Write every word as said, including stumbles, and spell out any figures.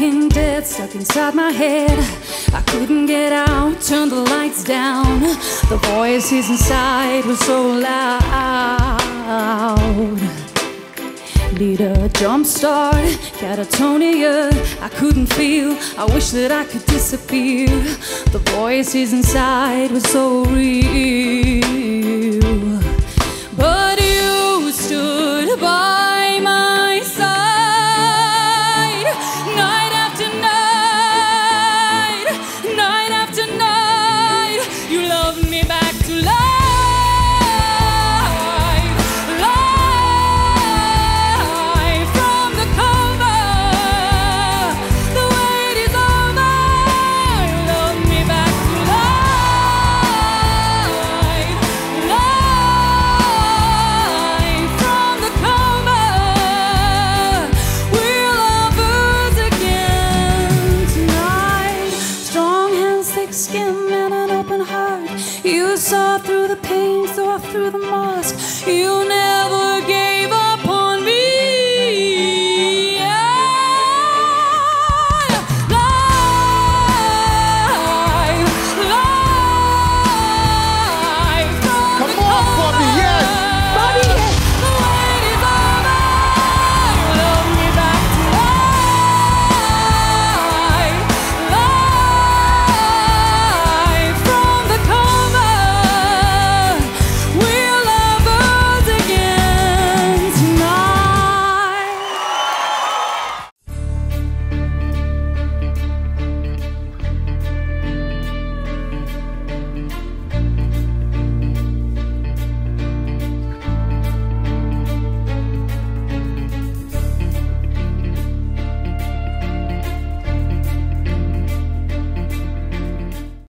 walking dead, stuck inside my head. I couldn't get out, turned the lights down. The voices inside were so loud. Need a jump start, catatonia. I couldn't feel, I wish that I could disappear. The voices inside were so real. But you stood by skin and an open heart. You saw through the pain, saw through the mask. You